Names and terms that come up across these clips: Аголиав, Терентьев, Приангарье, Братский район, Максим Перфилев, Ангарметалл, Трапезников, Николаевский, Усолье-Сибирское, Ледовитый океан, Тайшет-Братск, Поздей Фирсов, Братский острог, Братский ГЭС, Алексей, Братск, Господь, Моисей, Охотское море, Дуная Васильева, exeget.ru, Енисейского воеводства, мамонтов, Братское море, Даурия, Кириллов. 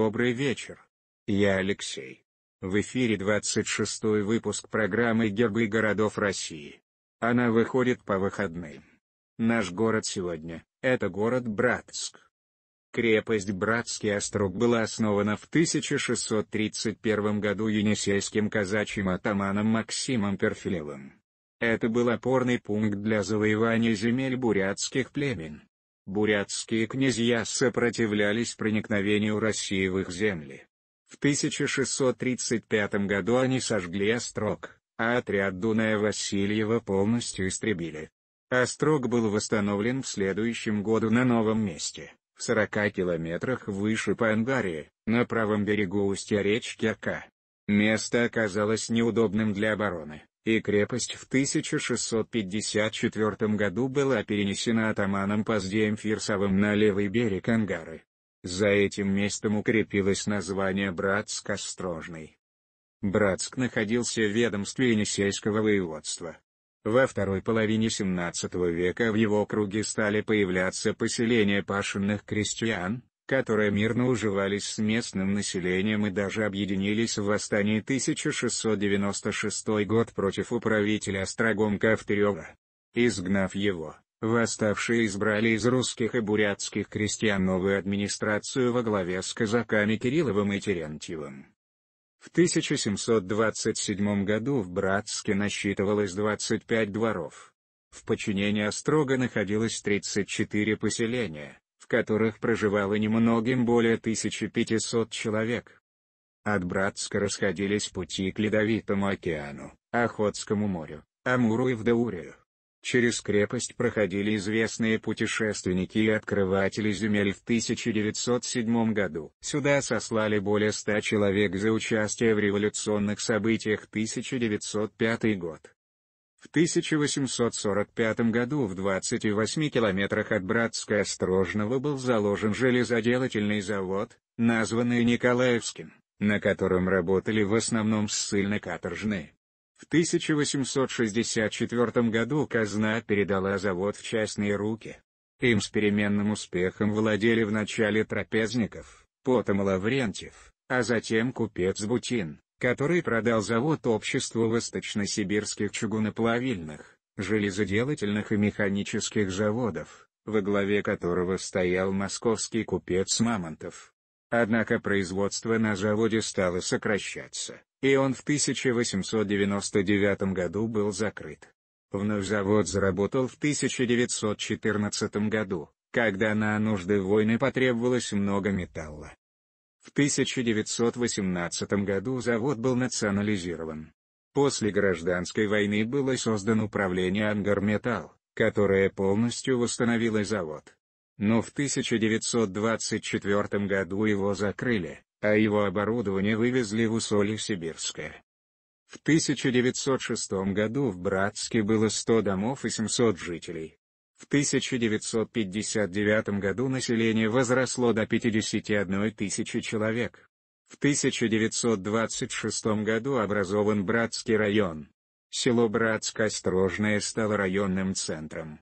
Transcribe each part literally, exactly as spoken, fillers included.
Добрый вечер. Я Алексей. В эфире двадцать шестой выпуск программы «Гербы городов России». Она выходит по выходным. Наш город сегодня – это город Братск. Крепость Братский острог была основана в тысяча шестьсот тридцать первом году енисейским казачьим атаманом Максимом Перфилевым. Это был опорный пункт для завоевания земель бурятских племен. Бурятские князья сопротивлялись проникновению России в их земли. В тысяча шестьсот тридцать пятом году они сожгли острог, а отряд Дуная Васильева полностью истребили. Острог был восстановлен в следующем году на новом месте, в сорока километрах выше по Ангаре, на правом берегу устья речки Ока. Место оказалось неудобным для обороны, и крепость в тысяча шестьсот пятьдесят четвёртом году была перенесена атаманом Поздеем Фирсовым на левый берег Ангары. За этим местом укрепилось название Братск-Острожный. Братск находился в ведомстве Енисейского воеводства. Во второй половине семнадцатого века в его округе стали появляться поселения пашенных крестьян, которые мирно уживались с местным населением и даже объединились в восстании тысяча шестьсот девяносто шестого год против управителя острогом Кафтырева. Изгнав его, восставшие избрали из русских и бурятских крестьян новую администрацию во главе с казаками Кирилловым и Терентьевым. В тысяча семьсот двадцать седьмом году в Братске насчитывалось двадцать пять дворов. В подчинении острога находилось тридцать четыре поселения, в которых проживало немногим более тысячи пятисот человек. От Братска расходились пути к Ледовитому океану, Охотскому морю, Амуру и в Даурию. Через крепость проходили известные путешественники и открыватели земель в тысяча девятьсот седьмом году. Сюда сослали более ста человек за участие в революционных событиях тысяча девятьсот пятый год. В тысяча восемьсот сорок пятом году в двадцати восьми километрах от Братска-Острожного был заложен железоделательный завод, названный Николаевским, на котором работали в основном ссыльно-каторжные. В тысяча восемьсот шестьдесят четвёртом году казна передала завод в частные руки. Им с переменным успехом владели вначале Трапезников, потом Лаврентьев, а затем купец Бутин, который продал завод обществу восточно-сибирских чугуноплавильных, железоделательных и механических заводов, во главе которого стоял московский купец Мамонтов. Однако производство на заводе стало сокращаться, и он в тысяча восемьсот девяносто девятом году был закрыт. Вновь завод заработал в тысяча девятьсот четырнадцатом году, когда на нужды войны потребовалось много металла. В тысяча девятьсот восемнадцатом году завод был национализирован. После гражданской войны было создано управление Ангарметалл, которое полностью восстановило завод. Но в тысяча девятьсот двадцать четвёртом году его закрыли, а его оборудование вывезли в Усолье-Сибирское. В тысяча девятьсот шестом году в Братске было сто домов и семьсот жителей. В тысяча девятьсот пятьдесят девятом году население возросло до пятидесяти одной тысячи человек. В тысяча девятьсот двадцать шестом году образован Братский район. Село Братск-Острожное стало районным центром.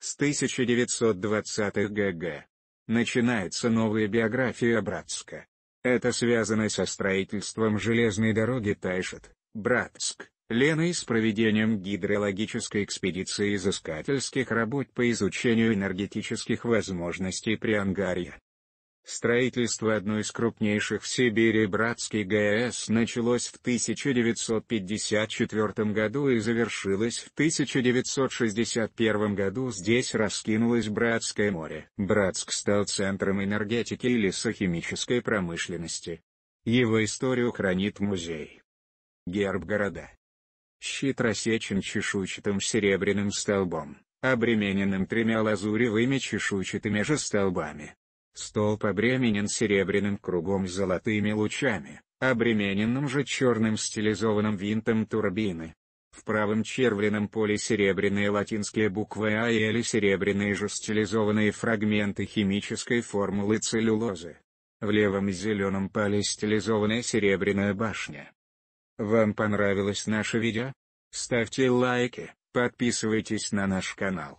С тысяча девятьсот двадцатых г.г. начинается новая биография Братска. Это связано со строительством железной дороги Тайшет-Братск, Леной и с проведением гидрологической экспедиции изыскательских работ по изучению энергетических возможностей Приангарья. Строительство одной из крупнейших в Сибири Братский ГЭС началось в тысяча девятьсот пятьдесят четвёртом году и завершилось в тысяча девятьсот шестьдесят первом году. Здесь раскинулось Братское море. Братск стал центром энергетики и лесохимической промышленности. Его историю хранит музей. Герб города. Щит рассечен чешуйчатым серебряным столбом, обремененным тремя лазуревыми чешуйчатыми же столбами. Столб обременен серебряным кругом с золотыми лучами, обремененным же черным стилизованным винтом турбины. В правом червленом поле серебряные латинские буквы А и Л, серебряные же стилизованные фрагменты химической формулы целлюлозы. В левом зеленом поле стилизованная серебряная башня. Вам понравилось наше видео? Ставьте лайки, подписывайтесь на наш канал.